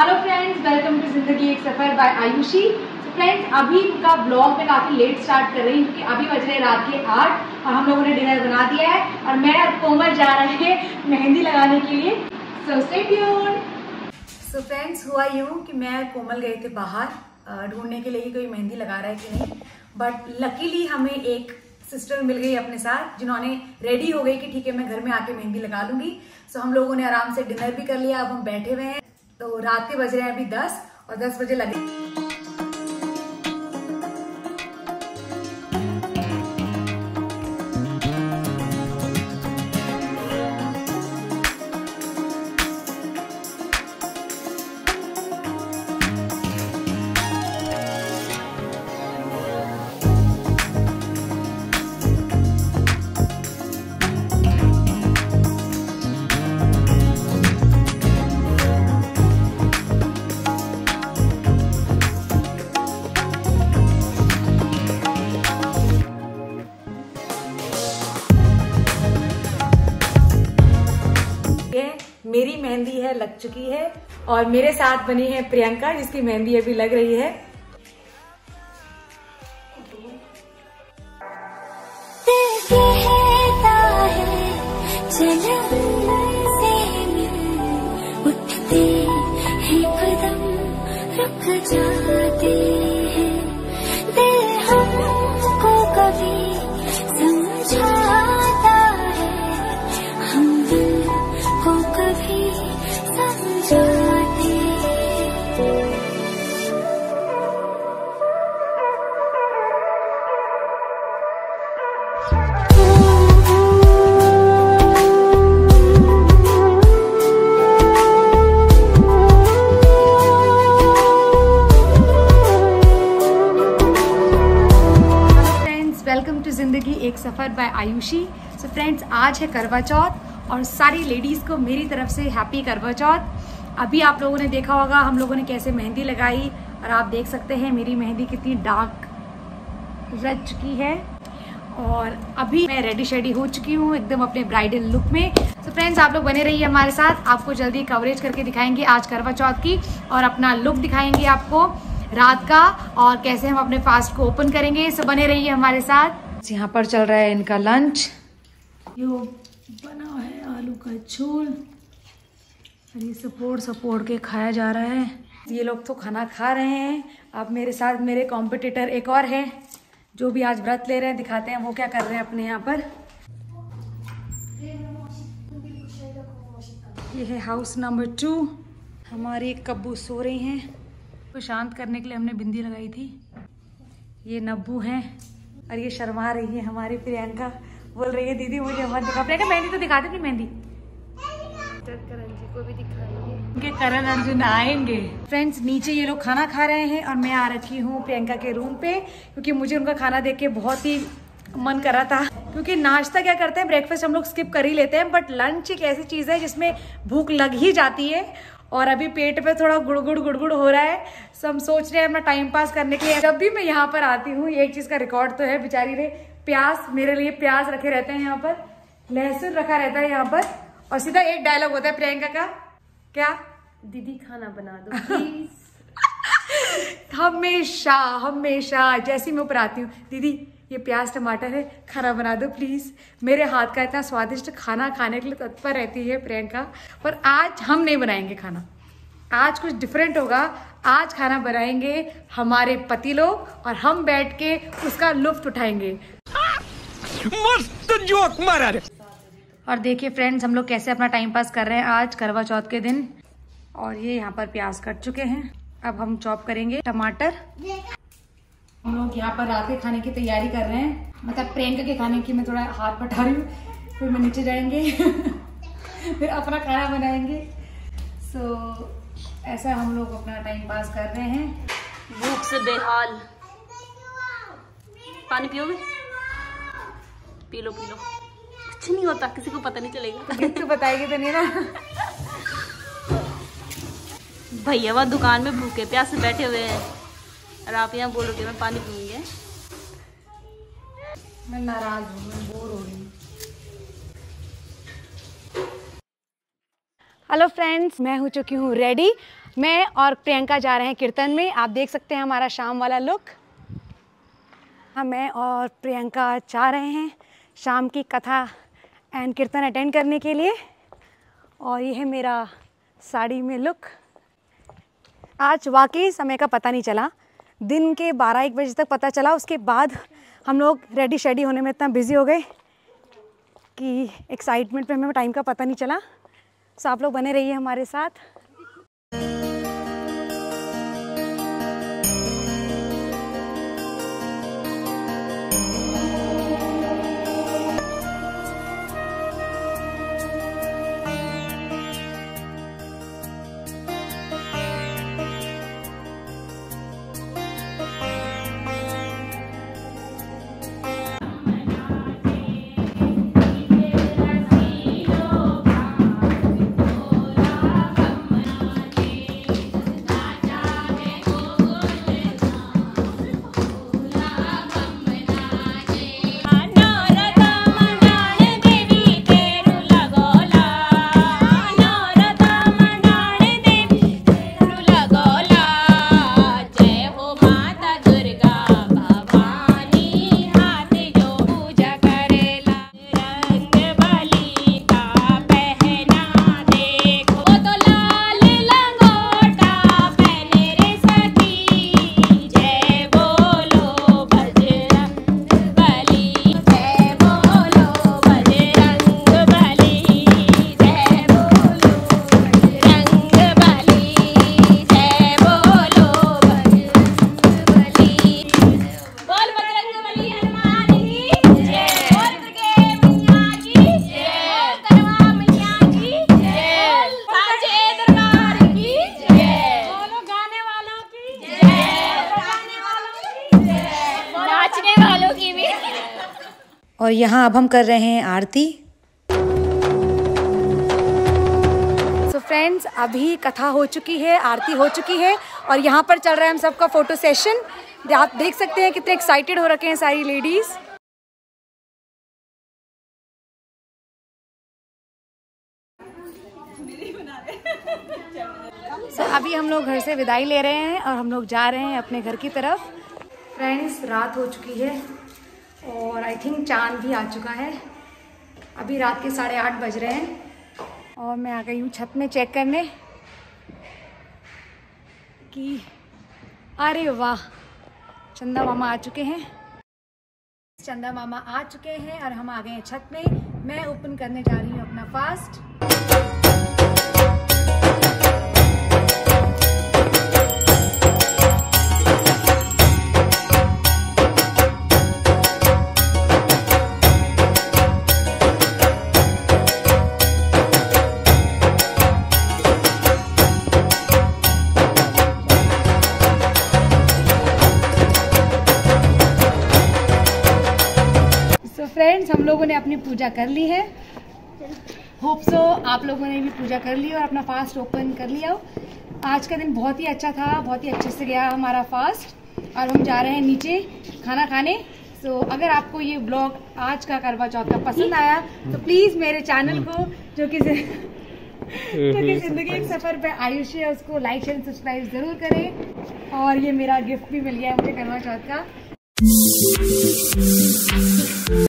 Hello friends, welcome to Zindagi एक सफर bye Ayushi. तो friends, अभी का ब्लॉग मैं काफी लेट स्टार्ट कर रही हूँ क्योंकि अभी बज रहे रात के 8 और हम लोगों ने डिनर बना दिया है और मैं और कोमल जा रहे हैं मेहंदी लगाने के लिए। So stay tuned. So friends, हुआ यूँ कि मैं कोमल गए थे बाहर ढूंढने के लिए कि कोई मेहंदी लगा रहा है कि नहीं, बट लकीली हमें एक सिस्टर मिल गई अपने साथ जिन्होंने रेडी हो गई कि ठीक है मैं घर में आके मेहंदी लगा लूंगी। सो हम लोगों ने आराम से डिनर भी कर लिया, अब हम बैठे हुए हैं। तो रात के बज रहे हैं अभी 10 और 10 बजे लगे। मेरी मेहंदी है लग चुकी है और मेरे साथ बनी है प्रियंका जिसकी मेहंदी अभी लग रही है। Welcome to Zindagi Ek Safar by Ayushi. So friends, आज है करवाचौथ और सारी लेडीज़ को मेरी तरफ से हैप्पी करवाचौथ। अभी आप लोगों ने देखा होगा हम लोगों ने कैसे मेहंदी लगाई और आप देख सकते हैं मेरी मेहंदी कितनी डार्क रच चुकी है और अभी मैं रेडी शेडी हो चुकी हूँ एकदम अपने ब्राइडल लुक में। सो फ्रेंड्स, आप लोग बने रहिए हमारे साथ, आपको जल्दी कवरेज करके दिखाएंगे आज करवाचौथ की और अपना लुक दिखाएंगे आपको रात का और कैसे हम अपने फास्ट को ओपन करेंगे। सब बने रहिए हमारे साथ। यहाँ पर चल रहा है इनका लंच। यो बना है आलू का झोल और ये सपोर्ट के खाया जा रहा है। ये लोग तो खाना खा रहे हैं। अब मेरे साथ मेरे कॉम्पिटिटर एक और है जो भी आज व्रत ले रहे हैं, दिखाते हैं वो क्या कर रहे हैं अपने यहाँ पर। ये है हाउस नंबर 2। हमारी कब्बू सो रही हैं, को शांत करने के लिए हमने बिंदी लगाई थी। ये नब्बू हैं और ये शर्मा रही है हमारी प्रियंका, बोल रही है दीदी मुझे मत दिखा। प्रियंका मेहंदी तो दिखा दे अपनी मेहंदी। करण जी को भी दिखाएंगे, उनके करण अर्जुन आएंगे। फ्रेंड्स, नीचे ये लोग खाना खा रहे हैं और मैं आ रखी हूँ प्रियंका के रूम पे क्योंकि मुझे उनका खाना देख के बहुत ही मन कर रहा था। क्योंकि नाश्ता क्या करते हैं, ब्रेकफास्ट हम लोग स्किप कर ही लेते हैं, बट लंच एक ऐसी चीज़ है जिसमें भूख लग ही जाती है और अभी पेट पे थोड़ा गुड़गुड़ हो रहा है। सो हम सोच रहे हैं अपना टाइम पास करने के लिए जब भी मैं यहाँ पर आती हूँ एक चीज़ का रिकॉर्ड तो है, बेचारी ने प्याज मेरे लिए प्याज रखे रहते हैं यहाँ पर, लहसुन रखा रहता है यहाँ पर और सीधा एक डायलॉग होता है प्रियंका का, क्या दीदी खाना बना दो प्लीज। हमेशा जैसे मैं ऊपर आती हूँ, दीदी ये प्याज टमाटर है खाना बना दो प्लीज़। मेरे हाथ का इतना स्वादिष्ट खाना खाने के लिए तत्पर रहती है प्रियंका, पर आज हम नहीं बनाएंगे खाना। आज कुछ डिफरेंट होगा। आज खाना बनाएंगे हमारे पति लोग और हम बैठ के उसका लुफ्त उठाएंगे। मस्त जोक मारा रे। और देखिए फ्रेंड्स, हम लोग कैसे अपना टाइम पास कर रहे हैं आज करवा चौथ के दिन। और ये यहाँ पर प्याज कट चुके हैं, अब हम चॉप करेंगे टमाटर। हम लोग यहाँ पर रात के खाने की तैयारी कर रहे हैं, मतलब प्रियंका के खाने की मैं थोड़ा हाथ बटा रही हूँ, फिर मैं नीचे जाएंगे फिर अपना खाना बनाएंगे। सो ऐसा हम लोग अपना टाइम पास कर रहे हैं। भूख से बेहाल। पानी पियोगे? पी लो कुछ नहीं होता, किसी को पता नहीं चलेगा। तो बताएगी तो नहीं ना। भैया वह दुकान में भूखे प्यासे बैठे हुए हैं और आप यहाँ बोलोगे मैं पानी पीऊंगी। मैं नाराज हूँ, मैं बोर हो रही हूँ। हेलो फ्रेंड्स, मैं हो चुकी हूँ रेडी मैं और प्रियंका जा रहे हैं कीर्तन में। आप देख सकते हैं हमारा शाम वाला लुक। हाँ, मैं और प्रियंका जा रहे हैं शाम की कथा एंड कीर्तन अटेंड करने के लिए। और ये है मेरा साड़ी में लुक। आज वाकई समय का पता नहीं चला, दिन के 12-1 बजे तक पता चला। उसके बाद हम लोग रेडी शेडी होने में इतना बिज़ी हो गए कि एक्साइटमेंट पे हमें टाइम का पता नहीं चला। सो आप लोग बने रहिए हमारे साथ। और यहाँ अब हम कर रहे हैं आरती। सो फ्रेंड्स, अभी कथा हो चुकी है, आरती हो चुकी है और यहाँ पर चल रहा है हम सबका फोटो सेशन। आप देख सकते हैं कितने एक्साइटेड हो रखे हैं सारी लेडीज़। सो अभी हम लोग घर से विदाई ले रहे हैं और हम लोग जा रहे हैं अपने घर की तरफ। फ्रेंड्स, रात हो चुकी है और आई थिंक चांद भी आ चुका है। अभी रात के 8:30 बज रहे हैं और मैं आ गई हूँ छत में चेक करने कि अरे वाह, चंदा मामा आ चुके हैं। चंदा मामा आ चुके हैं और हम आ गए हैं छत में। मैं ओपन करने जा रही हूँ अपना फास्ट। फ्रेंड्स, हम लोगों ने अपनी पूजा कर ली है। होप सो आप लोगों ने भी पूजा कर ली और अपना फास्ट ओपन कर लिया हो। आज का दिन बहुत ही अच्छा था, बहुत ही अच्छे से गया हमारा फास्ट और हम जा रहे हैं नीचे खाना खाने। सो अगर आपको ये ब्लॉग आज का करवा चौथ का पसंद आया तो प्लीज़ मेरे चैनल को जो कि जिंदगी एक सफ़र पे आयुषी है, उसको लाइक एंड सब्सक्राइब ज़रूर करें। और ये मेरा गिफ्ट भी मिल गया मुझे करवा चौथ का।